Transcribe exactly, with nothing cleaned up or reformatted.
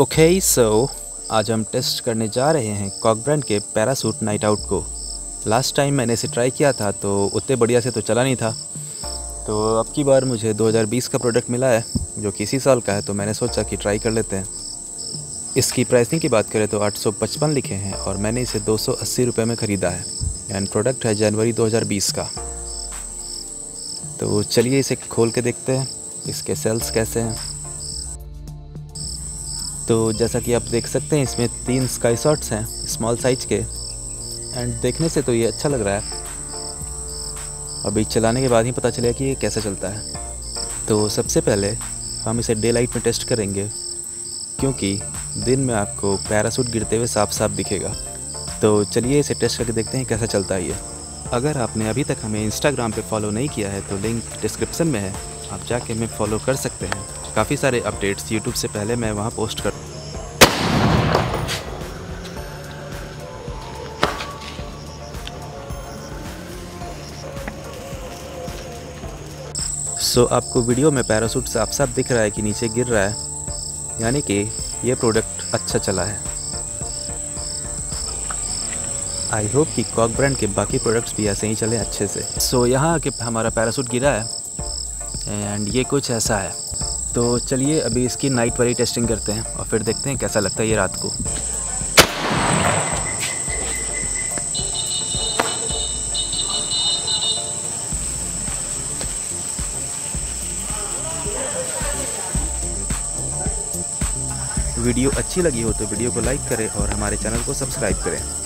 Okay so आज हम test करने जा रहे हैं कॉक ब्रांड के पैराशूट नाइट आउट को। लास्ट टाइम मैंने इसे ट्राई किया था तो उतने बढ़िया से तो चला नहीं था, तो अब की बार मुझे दो हज़ार बीस का प्रोडक्ट मिला है जो कि इसी साल का है, तो मैंने सोचा कि ट्राई कर लेते हैं। इसकी प्राइसिंग की बात करें तो आठ सौ पचपन लिखे हैं और मैंने इसे दो सौ अस्सी रुपये में ख़रीदा है एंड प्रोडक्ट है जनवरी दो हज़ार बीस का। तो चलिए इसे खोल के देखते हैं इसके सेल्स कैसे हैं। तो जैसा कि आप देख सकते हैं इसमें तीन स्काई शॉट्स हैं स्मॉल साइज के एंड देखने से तो ये अच्छा लग रहा है, अभी चलाने के बाद ही पता चलेगा कि ये कैसे चलता है। तो सबसे पहले हम इसे डे लाइट में टेस्ट करेंगे क्योंकि दिन में आपको पैराशूट गिरते हुए साफ साफ दिखेगा। तो चलिए इसे टेस्ट करके देखते हैं कैसा चलता है ये। अगर आपने अभी तक हमें इंस्टाग्राम पर फॉलो नहीं किया है तो लिंक डिस्क्रिप्शन में है, आप जाके हमें फॉलो कर सकते हैं। काफ़ी सारे अपडेट्स यूट्यूब से पहले मैं वहाँ पोस्ट कर। सो so, आपको वीडियो में पैराशूट साफ साफ दिख रहा है कि नीचे गिर रहा है, यानी कि ये प्रोडक्ट अच्छा चला है। आई होप कि कॉक ब्रांड के बाकी प्रोडक्ट्स भी ऐसे ही चले अच्छे से। सो so, यहाँ आके हमारा पैराशूट गिरा है एंड ये कुछ ऐसा है। तो चलिए अभी इसकी नाइट वाली टेस्टिंग करते हैं और फिर देखते हैं कैसा लगता है ये रात को। वीडियो अच्छी लगी हो तो वीडियो को लाइक करें और हमारे चैनल को सब्सक्राइब करें।